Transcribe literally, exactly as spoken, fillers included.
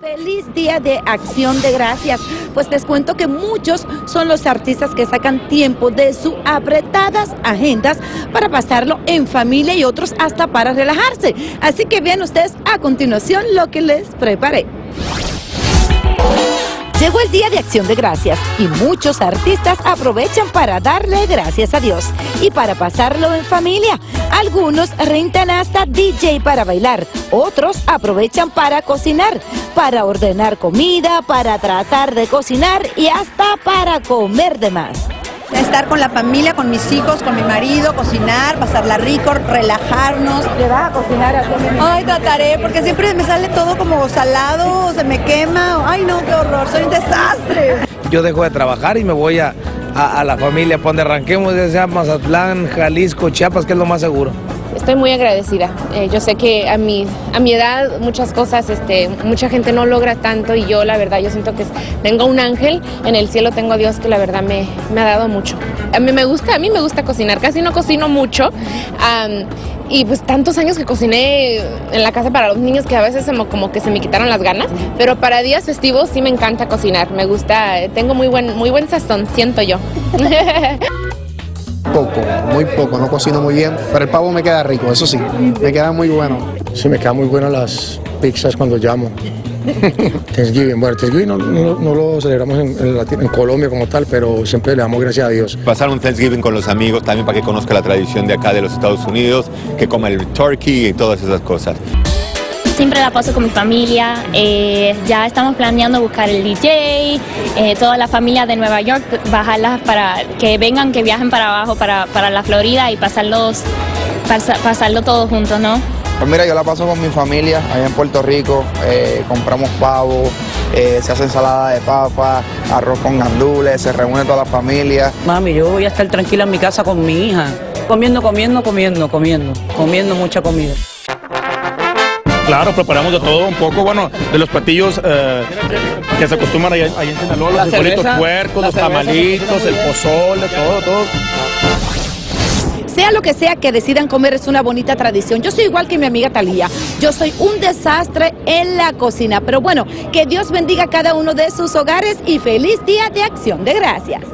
Feliz Día de Acción de Gracias. Pues les cuento que muchos son los artistas que sacan tiempo de sus apretadas agendas para pasarlo en familia y otros hasta para relajarse. Así que vean ustedes a continuación lo que les preparé. Llegó el Día de Acción de Gracias y muchos artistas aprovechan para darle gracias a Dios y para pasarlo en familia. Algunos rentan hasta D J para bailar, otros aprovechan para cocinar, para ordenar comida, para tratar de cocinar y hasta para comer de más. Estar con la familia, con mis hijos, con mi marido, cocinar, pasarla rico, relajarnos. ¿Te vas a cocinar a ti mismo? Ay, trataré, porque siempre me sale todo como salado, se me quema. Ay, no, qué horror, soy un desastre. Yo dejo de trabajar y me voy a, a, a la familia, para donde arranquemos, ya sea Mazatlán, Jalisco, Chiapas, que es lo más seguro. Estoy muy agradecida. Eh, yo sé que a mi, a mi edad muchas cosas, este, mucha gente no logra tanto y yo la verdad, yo siento que tengo un ángel en el cielo, tengo a Dios que la verdad me, me ha dado mucho. A mí me gusta, a mí me gusta cocinar, casi no cocino mucho. Um, Y pues tantos años que cociné en la casa para los niños que a veces como, como que se me quitaron las ganas. Pero para días festivos sí me encanta cocinar, me gusta, tengo muy buen, muy buen sazón, siento yo. Poco, muy poco, no cocino muy bien, pero el pavo me queda rico, eso sí, me queda muy bueno. Sí, me quedan muy buenas las pizzas cuando llamo. Thanksgiving, bueno, Thanksgiving no, no, no lo celebramos en, en, la, en Colombia como tal, pero siempre le damos gracias a Dios. Pasar un Thanksgiving con los amigos también para que conozca la tradición de acá de los Estados Unidos, que coma el turkey y todas esas cosas. Siempre la paso con mi familia, eh, ya estamos planeando buscar el D J, eh, toda la familia de Nueva York, bajarlas para que vengan, que viajen para abajo, para, para la Florida y pasarlos, pas, pasarlo todos juntos, ¿no? Pues mira, yo la paso con mi familia allá en Puerto Rico, eh, compramos pavo, eh, se hace ensalada de papa, arroz con gandules, se reúne toda la familia. Mami, yo voy a estar tranquila en mi casa con mi hija, comiendo, comiendo, comiendo, comiendo, comiendo mucha comida. Claro, preparamos de todo un poco, bueno, de los platillos eh, que se acostumbran allá, allá en Sinaloa, los frijolitos puercos, los tamalitos, el pozole, todo, todo. Sea lo que sea que decidan comer, es una bonita tradición. Yo soy igual que mi amiga Thalía. Yo soy un desastre en la cocina. Pero bueno, que Dios bendiga a cada uno de sus hogares y feliz Día de Acción de Gracias.